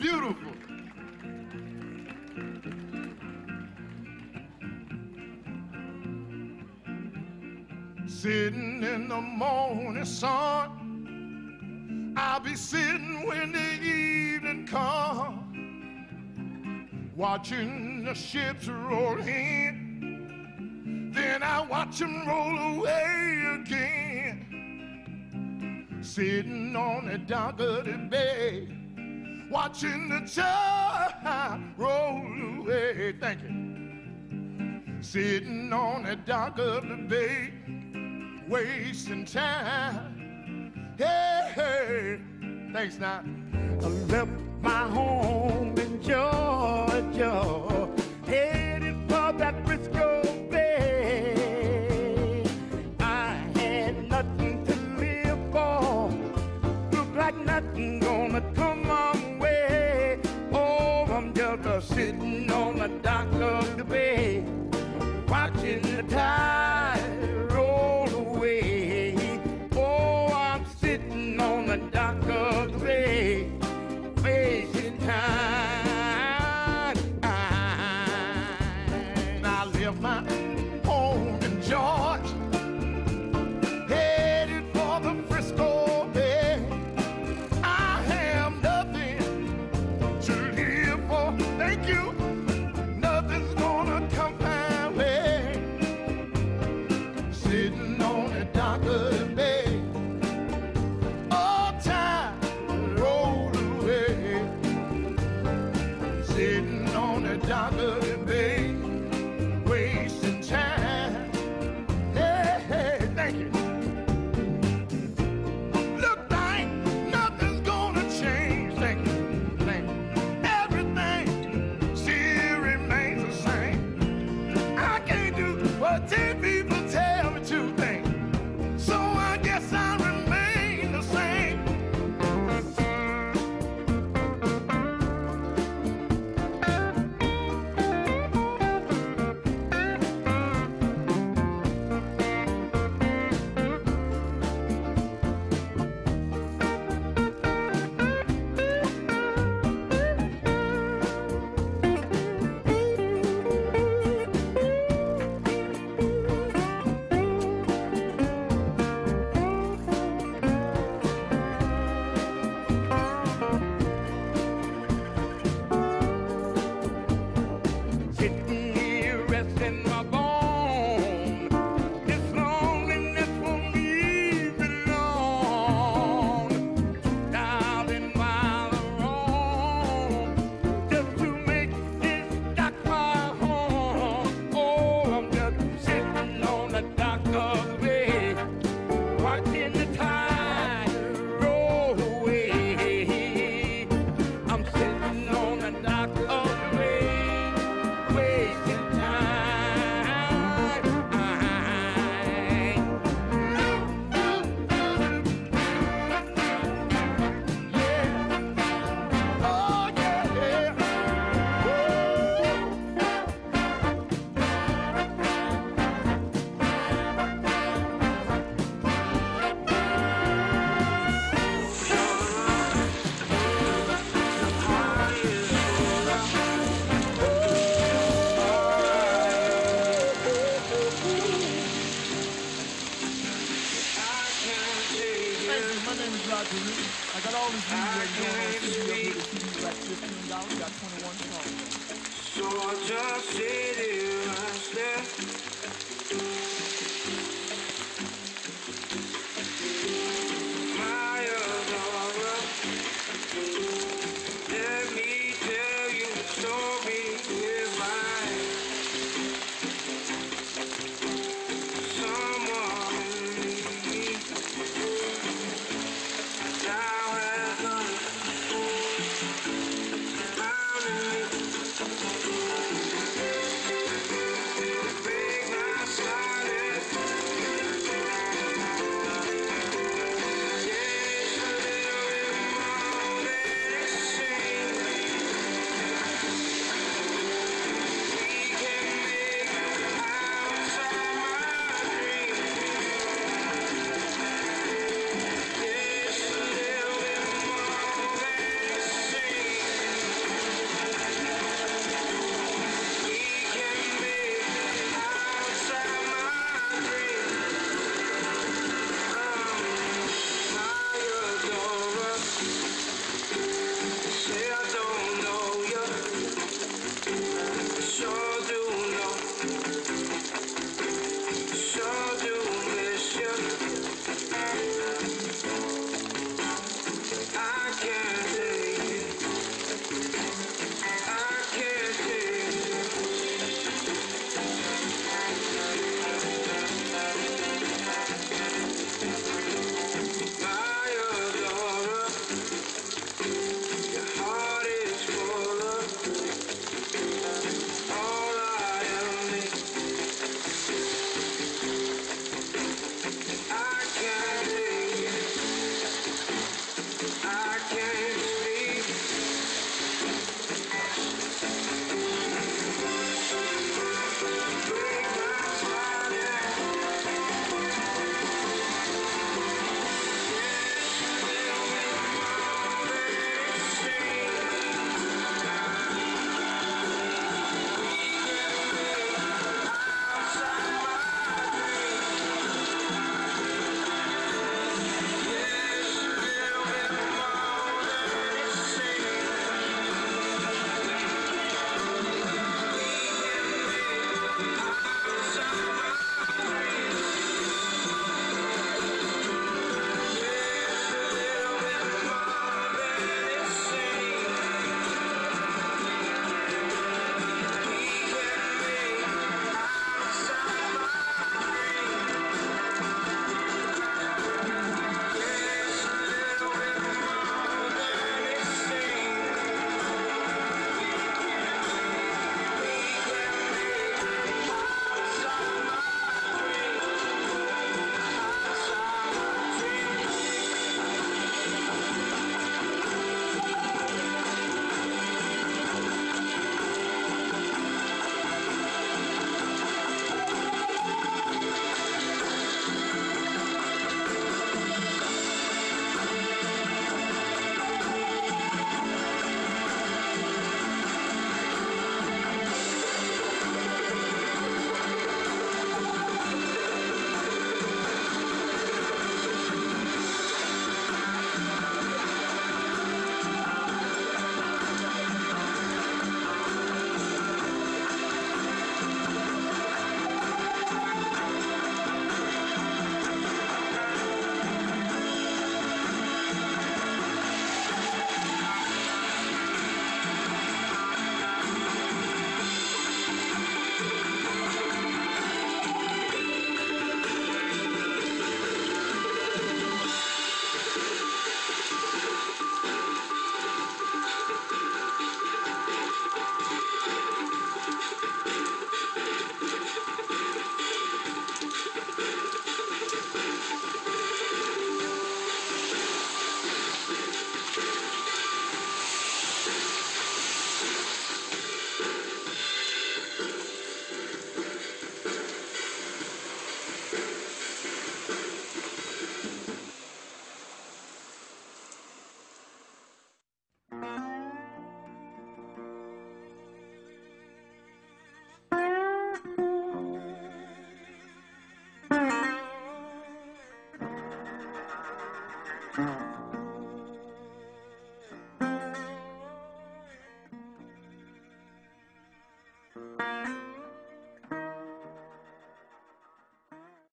Beautiful. Sitting in the morning sun, I'll be sitting when the evening comes, watching the ships roll in, then I watch them roll away again. Sitting on the dock of the bay, watching the tide roll away. Thank you. Sitting on the dock of the bay, wasting time. Hey, hey. Thanks now. I left my home in Georgia, headed for that Frisco Bay. I had nothing to live for, looked like nothing gonna come my way. Oh, I'm just sitting on the dock of the bay, watching the tide roll.